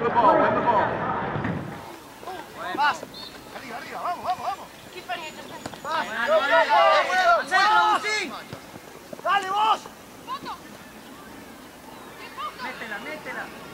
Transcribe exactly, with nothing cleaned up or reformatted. Win the ball, win the ball. Más. Arriba, arriba, vamos, vamos, vamos. Más. Dale vos. Métela, métela.